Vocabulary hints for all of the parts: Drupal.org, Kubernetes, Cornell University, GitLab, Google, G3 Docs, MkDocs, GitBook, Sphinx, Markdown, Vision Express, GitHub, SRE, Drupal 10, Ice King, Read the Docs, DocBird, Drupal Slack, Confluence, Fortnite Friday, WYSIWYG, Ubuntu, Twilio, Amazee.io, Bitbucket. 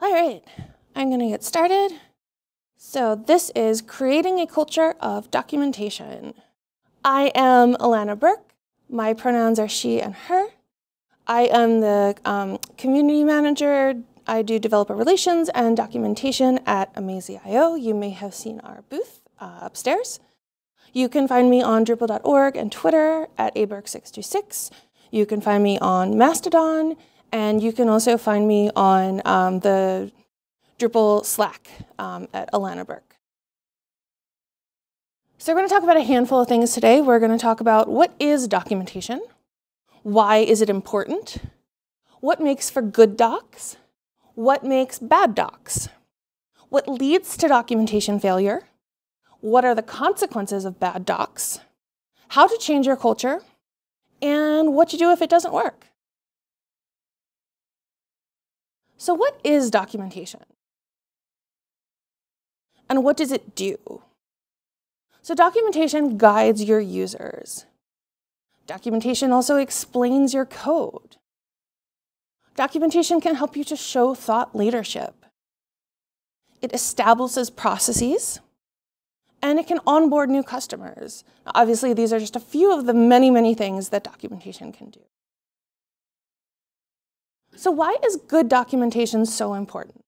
All right, I'm going to get started. So this is creating a culture of documentation. I am Alanna Burke. My pronouns are she and her. I am the community manager. I do developer relations and documentation at Amazee.io. You may have seen our booth upstairs. You can find me on Drupal.org and Twitter at aburke626. You can find me on Mastodon, and you can also find me on the Drupal Slack at Alanna Burke. So we're going to talk about a handful of things today. We're going to talk about what is documentation, why is it important, what makes for good docs, what makes bad docs, what leads to documentation failure, what are the consequences of bad docs, how to change your culture, and what you do if it doesn't work. So what is documentation? And what does it do? So documentation guides your users. Documentation also explains your code. Documentation can help you to show thought leadership. It establishes processes, and it can onboard new customers. Now, obviously, these are just a few of the many, many things that documentation can do. So why is good documentation so important?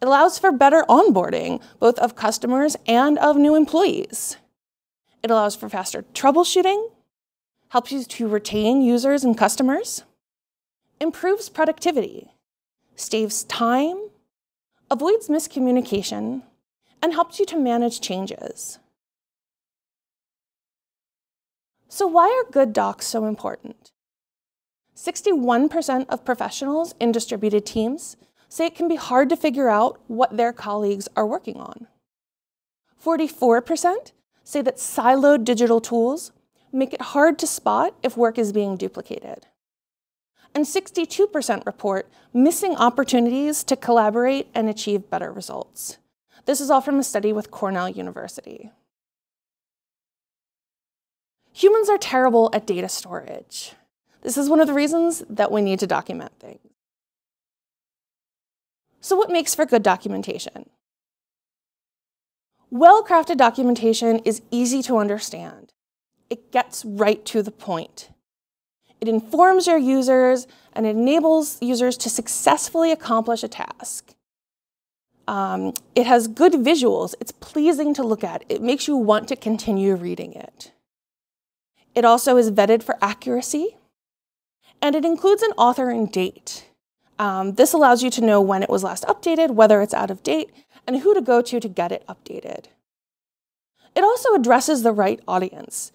It allows for better onboarding, both of customers and of new employees. It allows for faster troubleshooting, helps you to retain users and customers, improves productivity, saves time, avoids miscommunication, and helps you to manage changes. So why are good docs so important? 61% of professionals in distributed teams say it can be hard to figure out what their colleagues are working on. 44% say that siloed digital tools make it hard to spot if work is being duplicated. And 62% report missing opportunities to collaborate and achieve better results. This is all from a study with Cornell University. Humans are terrible at data storage. This is one of the reasons that we need to document things. So what makes for good documentation? Well-crafted documentation is easy to understand. It gets right to the point. It informs your users and enables users to successfully accomplish a task. It has good visuals. It's pleasing to look at. It makes you want to continue reading it. It also is vetted for accuracy, and it includes an author and date. This allows you to know when it was last updated, whether it's out of date, and who to go to get it updated. It also addresses the right audience.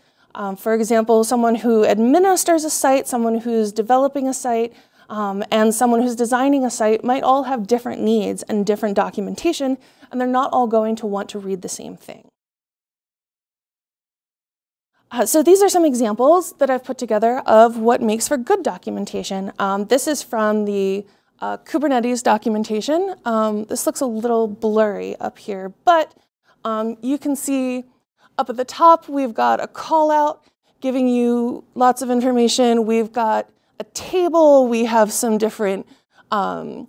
For example, someone who administers a site, someone who's developing a site, and someone who's designing a site might all have different needs and different documentation, and they're not all going to want to read the same thing. So these are some examples that I've put together of what makes for good documentation. This is from the Kubernetes documentation. This looks a little blurry up here, but you can see up at the top, we've got a call out giving you lots of information. We've got a table. We have some different code.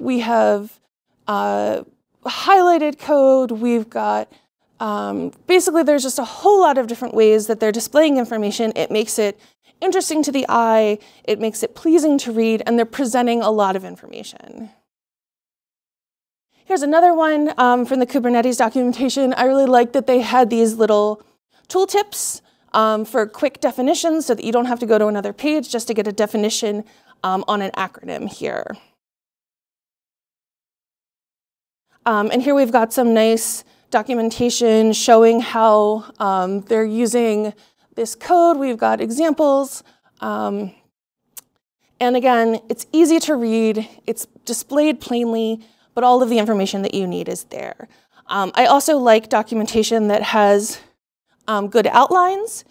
We have highlighted code. We've got basically, there's just a whole lot of different ways that they're displaying information. It makes it interesting to the eye, it makes it pleasing to read, and they're presenting a lot of information. Here's another one from the Kubernetes documentation. I really like that they had these little tooltips for quick definitions so that you don't have to go to another page just to get a definition on an acronym here. And here we've got some nice documentation showing how they're using this code. We've got examples. And again, it's easy to read. It's displayed plainly, but all of the information that you need is there. I also like documentation that has good outlines.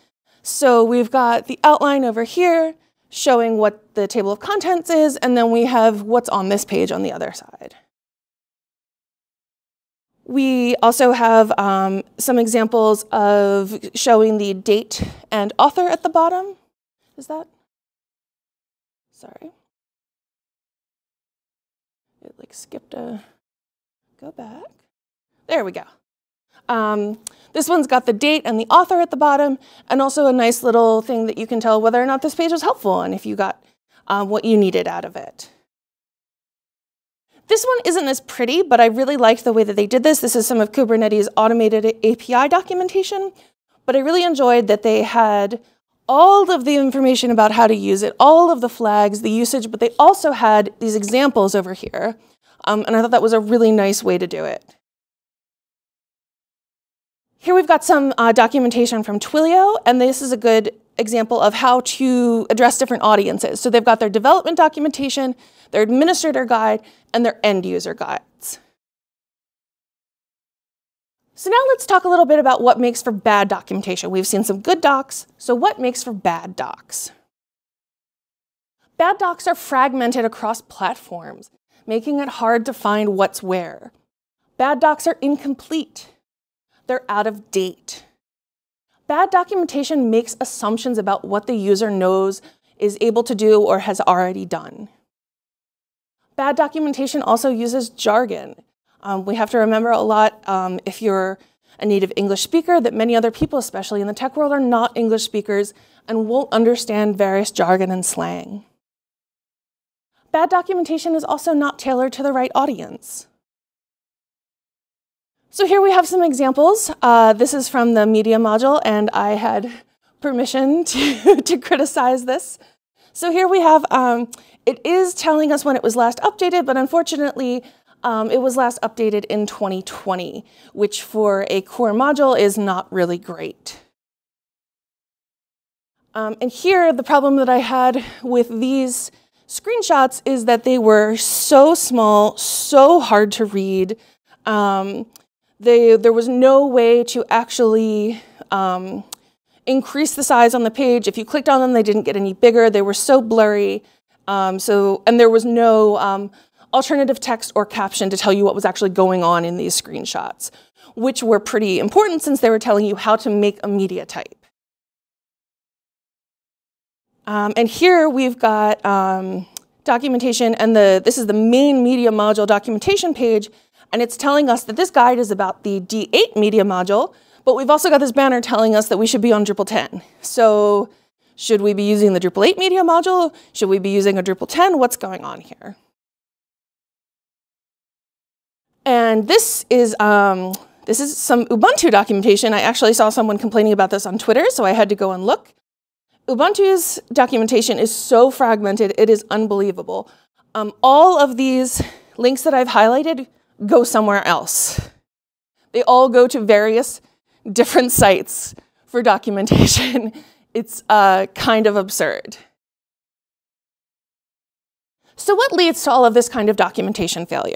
So we've got the outline over here showing what the table of contents is, and then we have what's on this page on the other side. We also have some examples of showing the date and author at the bottom. Is that? Sorry. It like skipped a, go back. There we go. This one's got the date and the author at the bottom, and also a nice little thing that you can tell whether or not this page was helpful and if you got what you needed out of it. This one isn't as pretty, but I really liked the way that they did this. This is some of Kubernetes automated API documentation, but I really enjoyed that they had all of the information about how to use it, all of the flags, the usage, but they also had these examples over here, and I thought that was a really nice way to do it. Here we've got some documentation from Twilio, and this is a good example of how to address different audiences. So they've got their development documentation, their administrator guide, and their end user guides. So now let's talk a little bit about what makes for bad documentation. We've seen some good docs, so what makes for bad docs? Bad docs are fragmented across platforms, making it hard to find what's where. Bad docs are incomplete. They're out of date. Bad documentation makes assumptions about what the user knows, is able to do, or has already done. Bad documentation also uses jargon. We have to remember a lot if you're a native English speaker that many other people, especially in the tech world, are not English speakers and won't understand various jargon and slang. Bad documentation is also not tailored to the right audience. So here we have some examples. This is from the media module, and I had permission to criticize this. So here we have, it is telling us when it was last updated, but unfortunately, it was last updated in 2020, which for a core module is not really great. And here, the problem that I had with these screenshots is that they were so small, so hard to read. There was no way to actually increase the size on the page. If you clicked on them, they didn't get any bigger. They were so blurry. And there was no alternative text or caption to tell you what was actually going on in these screenshots, which were pretty important since they were telling you how to make a media type. And here we've got documentation, and this is the main media module documentation page. And it's telling us that this guide is about the D8 media module, but we've also got this banner telling us that we should be on Drupal 10. So should we be using the Drupal 8 media module? Should we be using a Drupal 10? What's going on here? And this is some Ubuntu documentation. I actually saw someone complaining about this on Twitter, so I had to go and look. Ubuntu's documentation is so fragmented, it is unbelievable. All of these links that I've highlighted go somewhere else. They all go to various different sites for documentation. It's kind of absurd. So what leads to all of this kind of documentation failure?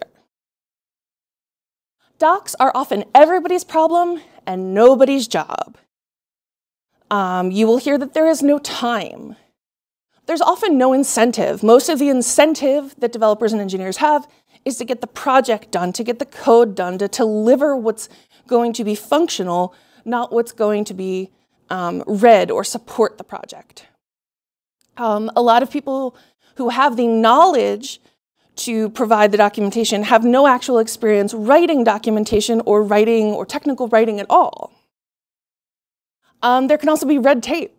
Docs are often everybody's problem and nobody's job. You will hear that there is no time. There's often no incentive. Most of the incentive that developers and engineers have is to get the project done, to get the code done, to deliver what's going to be functional, not what's going to be read or support the project. A lot of people who have the knowledge to provide the documentation have no actual experience writing documentation or writing or technical writing at all. There can also be red tape.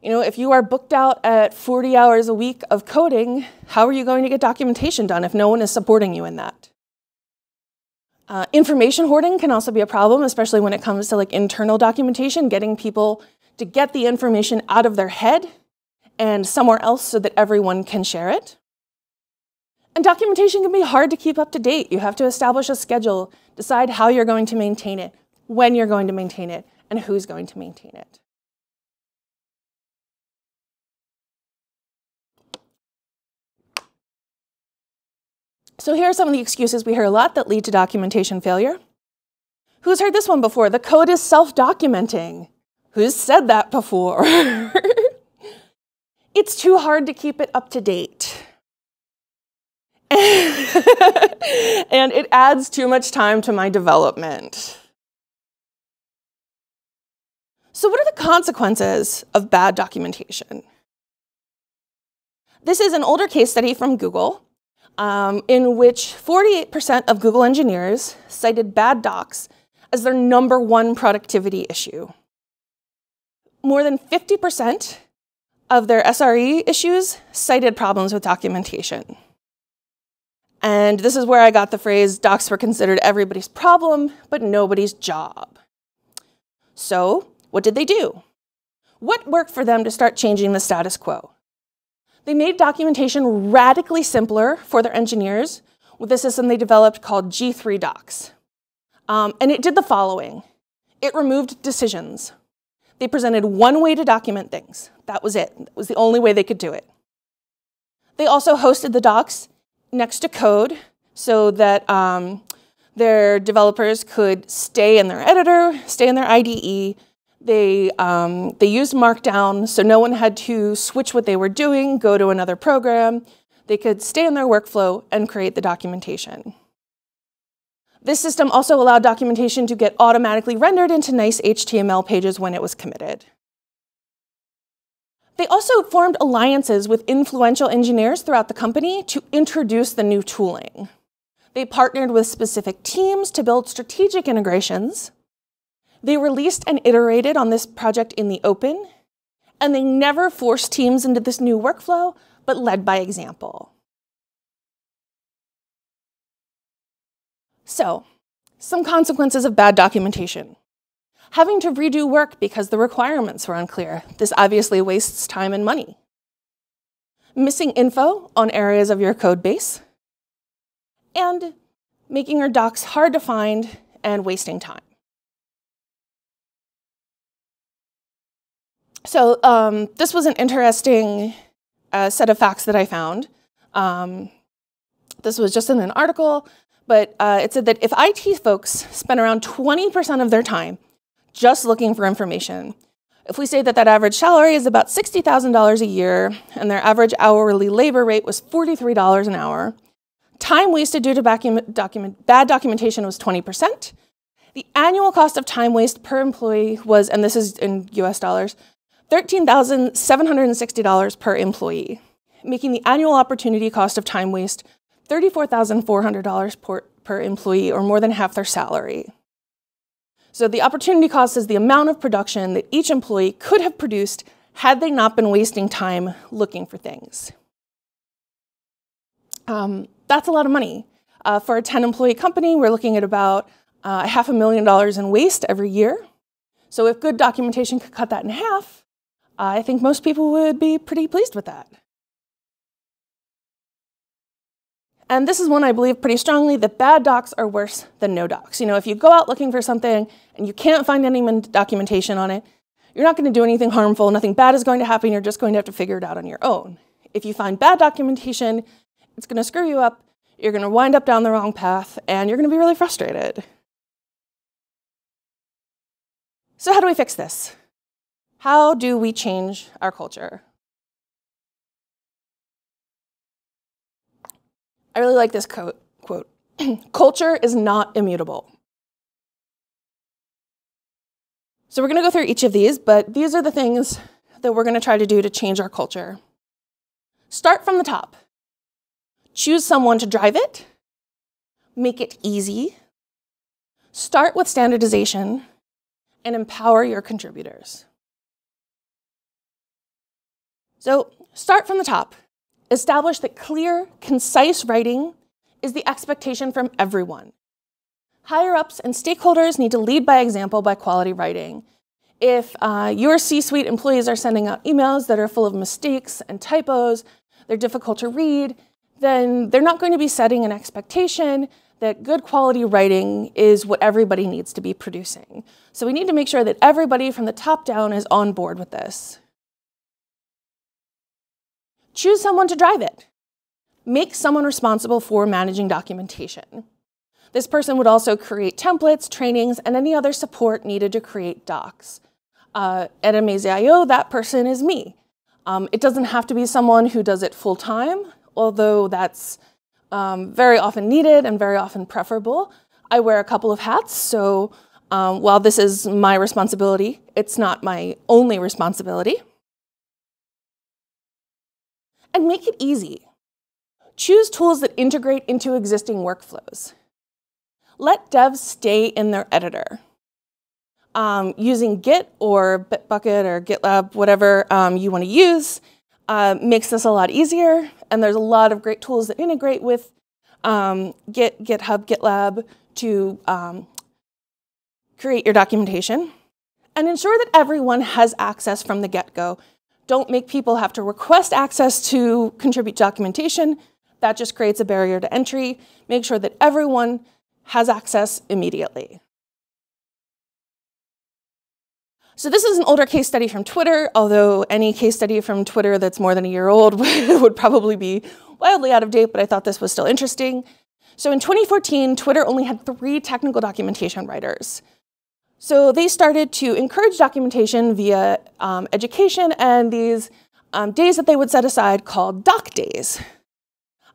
You know, if you are booked out at 40 hours a week of coding, how are you going to get documentation done if no one is supporting you in that? Information hoarding can also be a problem, especially when it comes to like internal documentation, getting people to get the information out of their head and somewhere else so that everyone can share it. And documentation can be hard to keep up to date. You have to establish a schedule, decide how you're going to maintain it, when you're going to maintain it, and who's going to maintain it. So here are some of the excuses we hear a lot that lead to documentation failure. Who's heard this one before? The code is self-documenting. Who's said that before? It's too hard to keep it up to date. And it adds too much time to my development. So what are the consequences of bad documentation? This is an older case study from Google. in which 48% of Google engineers cited bad docs as their number one productivity issue. More than 50% of their SRE issues cited problems with documentation. And this is where I got the phrase, docs were considered everybody's problem, but nobody's job. So what did they do? What worked for them to start changing the status quo? They made documentation radically simpler for their engineers with a system they developed called G3 Docs. And it did the following. It removed decisions. They presented one way to document things. That was it. That was the only way they could do it. They also hosted the docs next to code so that their developers could stay in their editor, stay in their IDE. They used Markdown, so no one had to switch what they were doing, go to another program. They could stay in their workflow and create the documentation. This system also allowed documentation to get automatically rendered into nice HTML pages when it was committed. They also formed alliances with influential engineers throughout the company to introduce the new tooling. They partnered with specific teams to build strategic integrations. They released and iterated on this project in the open, and they never forced teams into this new workflow, but led by example. So, some consequences of bad documentation. Having to redo work because the requirements were unclear. This obviously wastes time and money. Missing info on areas of your code base. And making your docs hard to find and wasting time. So this was an interesting set of facts that I found. This was just in an article. But it said that if IT folks spend around 20% of their time just looking for information, if we say that that average salary is about $60,000 a year and their average hourly labor rate was $43 an hour, time wasted due to bad documentation was 20%. The annual cost of time waste per employee was, and this is in US dollars, $13,760 per employee, making the annual opportunity cost of time waste $34,400 per employee, or more than half their salary. So the opportunity cost is the amount of production that each employee could have produced had they not been wasting time looking for things. That's a lot of money. For a 10-employee company, we're looking at about $500,000 in waste every year. So if good documentation could cut that in half, I think most people would be pretty pleased with that. And this is one I believe pretty strongly, that bad docs are worse than no docs. You know, if you go out looking for something and you can't find any documentation on it, you're not going to do anything harmful, nothing bad is going to happen, you're just going to have to figure it out on your own. If you find bad documentation, it's going to screw you up, you're going to wind up down the wrong path, and you're going to be really frustrated. So how do we fix this? How do we change our culture? I really like this quote. Culture is not immutable. So we're going to go through each of these, but these are the things that we're going to try to do to change our culture. Start from the top. Choose someone to drive it. Make it easy. Start with standardization and empower your contributors. So start from the top. Establish that clear, concise writing is the expectation from everyone. Higher-ups and stakeholders need to lead by example by quality writing. If your C-suite employees are sending out emails that are full of mistakes and typos, they're difficult to read, then they're not going to be setting an expectation that good quality writing is what everybody needs to be producing. So we need to make sure that everybody from the top down is on board with this. Choose someone to drive it. Make someone responsible for managing documentation. This person would also create templates, trainings, and any other support needed to create docs. At Amazee.io, that person is me. It doesn't have to be someone who does it full-time, although that's very often needed and very often preferable. I wear a couple of hats, so while this is my responsibility, it's not my only responsibility. And make it easy. Choose tools that integrate into existing workflows. Let devs stay in their editor. Using Git or Bitbucket or GitLab, whatever you want to use, makes this a lot easier. And there's a lot of great tools that integrate with Git, GitHub, GitLab to create your documentation. And ensure that everyone has access from the get-go. Don't make people have to request access to contribute documentation. That just creates a barrier to entry. Make sure that everyone has access immediately. So this is an older case study from Twitter, although any case study from Twitter that's more than a year old would probably be wildly out of date, but I thought this was still interesting. So in 2014, Twitter only had 3 technical documentation writers. So they started to encourage documentation via education and these days that they would set aside called Doc Days.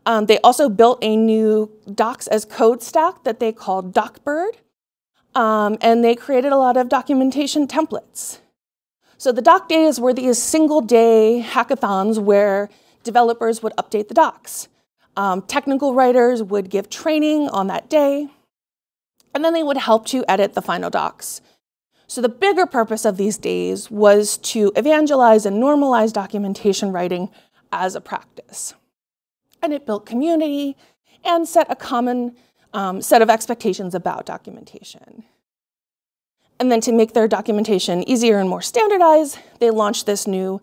They also built a new docs as code stack that they called DocBird, and they created a lot of documentation templates. So the Doc Days were these single-day hackathons where developers would update the docs. Technical writers would give training on that day, and then they would help to edit the final docs. So the bigger purpose of these days was to evangelize and normalize documentation writing as a practice. And it built community and set a common set of expectations about documentation. And then to make their documentation easier and more standardized, they launched this new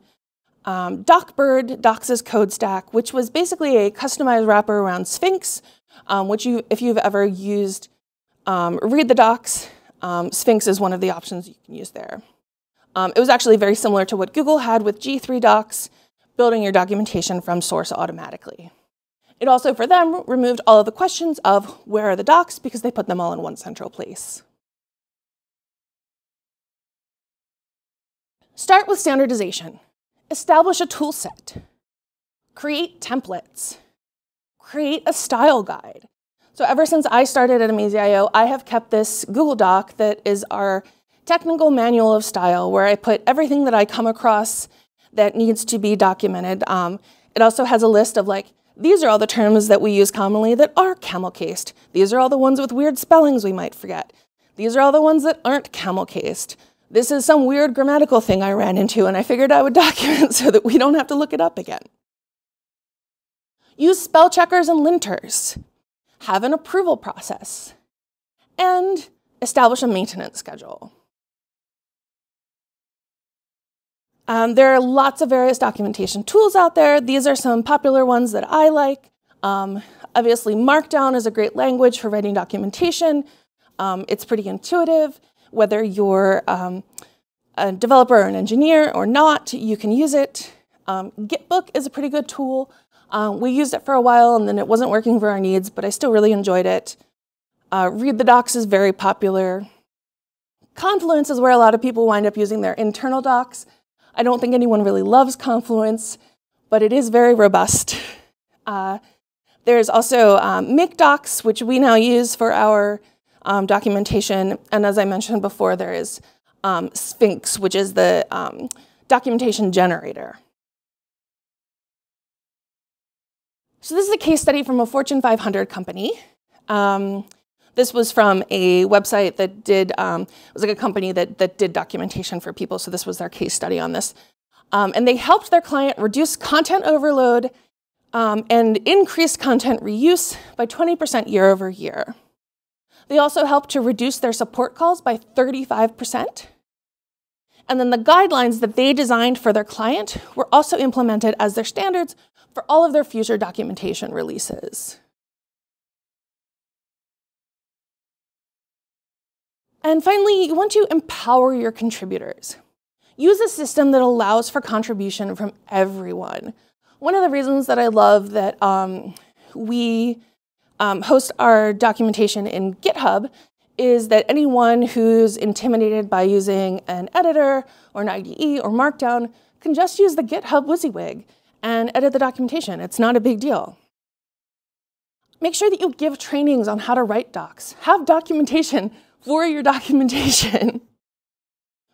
DocBird, Docs as Code Stack, which was basically a customized wrapper around Sphinx, which if you've ever used Read the Docs, Sphinx is one of the options you can use there. It was actually very similar to what Google had with G3 Docs, building your documentation from source automatically. It also, for them, removed all of the questions of where are the docs because they put them all in one central place. Start with standardization. Establish a tool set. Create templates. Create a style guide. So ever since I started at Amazee.io, I have kept this Google Doc that is our technical manual of style where I put everything that I come across that needs to be documented. It also has a list of like, these are all the terms that we use commonly that are camel-cased. These are all the ones with weird spellings we might forget. These are all the ones that aren't camel-cased. This is some weird grammatical thing I ran into and I figured I would document so that we don't have to look it up again. Use spell checkers and linters. Have an approval process, and establish a maintenance schedule. There are lots of various documentation tools out there. These are some popular ones that I like. Obviously, Markdown is a great language for writing documentation. It's pretty intuitive. Whether you're a developer or an engineer or not, you can use it. GitBook is a pretty good tool. We used it for a while, and then it wasn't working for our needs, but I still really enjoyed it. Read the Docs is very popular. Confluence is where a lot of people wind up using their internal docs. I don't think anyone really loves Confluence, but it is very robust. There's also MkDocs, which we now use for our documentation. And as I mentioned before, there is Sphinx, which is the documentation generator. So this is a case study from a Fortune 500 company. This was from a website that did, it was like a company that did documentation for people, so this was their case study on this. And they helped their client reduce content overload and increase content reuse by 20% year over year. They also helped to reduce their support calls by 35%. And then the guidelines that they designed for their client were also implemented as their standards for all of their future documentation releases. And finally, you want to empower your contributors. Use a system that allows for contribution from everyone. One of the reasons that I love that we host our documentation in GitHub is that anyone who's intimidated by using an editor or an IDE or Markdown can just use the GitHub WYSIWYG and edit the documentation. It's not a big deal. Make sure that you give trainings on how to write docs. Have documentation for your documentation.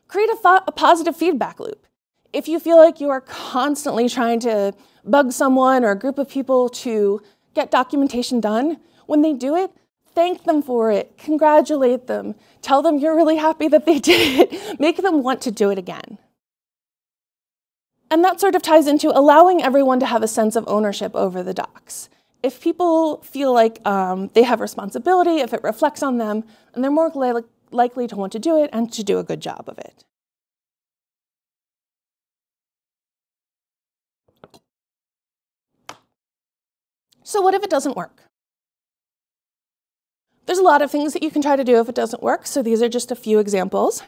Create a positive feedback loop. If you feel like you are constantly trying to bug someone or a group of people to get documentation done. When they do it, thank them for it, congratulate them, tell them you're really happy that they did it, make them want to do it again. And that sort of ties into allowing everyone to have a sense of ownership over the docs. If people feel like they have responsibility, if it reflects on them, and they're more likely to want to do it and to do a good job of it. So what if it doesn't work? There's a lot of things that you can try to do if it doesn't work, so these are just a few examples.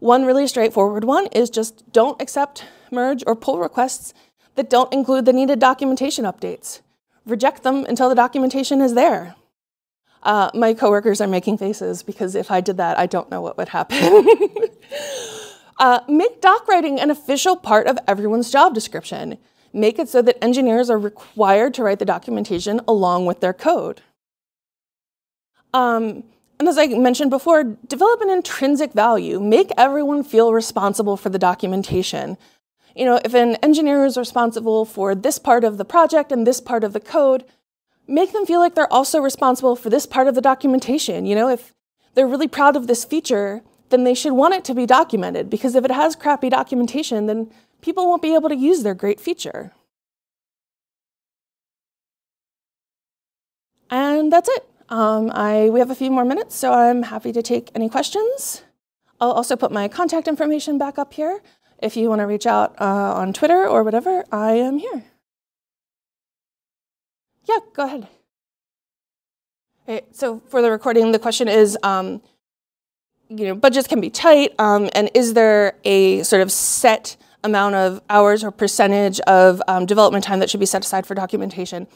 One really straightforward one is just don't accept, merge, or pull requests that don't include the needed documentation updates. Reject them until the documentation is there. My coworkers are making faces because if I did that, I don't know what would happen. Make doc writing an official part of everyone's job description. Make it so that engineers are required to write the documentation along with their code. And as I mentioned before, develop an intrinsic value. Make everyone feel responsible for the documentation. You know, if an engineer is responsible for this part of the project and this part of the code, make them feel like they're also responsible for this part of the documentation. You know, if they're really proud of this feature, then they should want it to be documented, because if it has crappy documentation, then people won't be able to use their great feature. And that's it. We have a few more minutes, so I'm happy to take any questions. I'll also put my contact information back up here. If you want to reach out on Twitter or whatever, I am here. Yeah, go ahead. All right, so for the recording, the question is, you know, budgets can be tight, and is there a sort of set amount of hours or percentage of development time that should be set aside for documentation?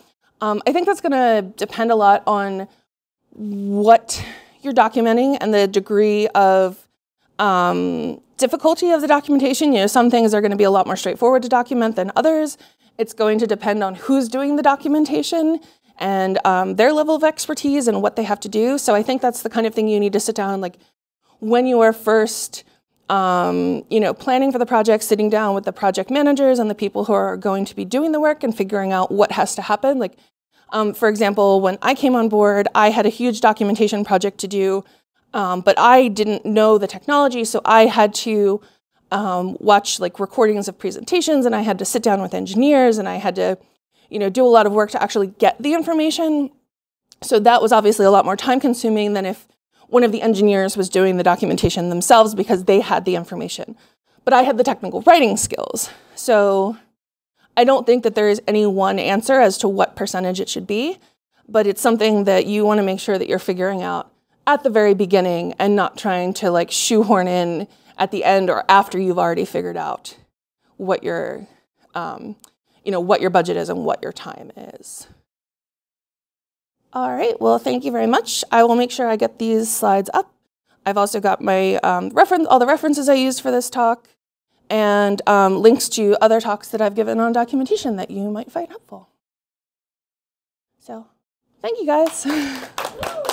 I think that's going to depend a lot on what you're documenting and the degree of difficulty of the documentation. You know, some things are going to be a lot more straightforward to document than others. It's going to depend on who's doing the documentation and their level of expertise and what they have to do. So I think that's the kind of thing you need to sit down, like when you are first you know, planning for the project, sitting down with the project managers and the people who are going to be doing the work and figuring out what has to happen. Like, for example, when I came on board, I had a huge documentation project to do, but I didn't know the technology, so I had to watch like recordings of presentations, and I had to sit down with engineers, and I had to, you know, do a lot of work to actually get the information. So that was obviously a lot more time consuming than if one of the engineers was doing the documentation themselves, because they had the information. But I had the technical writing skills. So I don't think that there is any one answer as to what percentage it should be, but it's something that you want to make sure that you're figuring out at the very beginning and not trying to like shoehorn in at the end or after you've already figured out what your, you know, what your budget is and what your time is. All right, well, thank you very much. I will make sure I get these slides up. I've also got my all the references I used for this talk, and links to other talks that I've given on documentation that you might find helpful. So, thank you guys.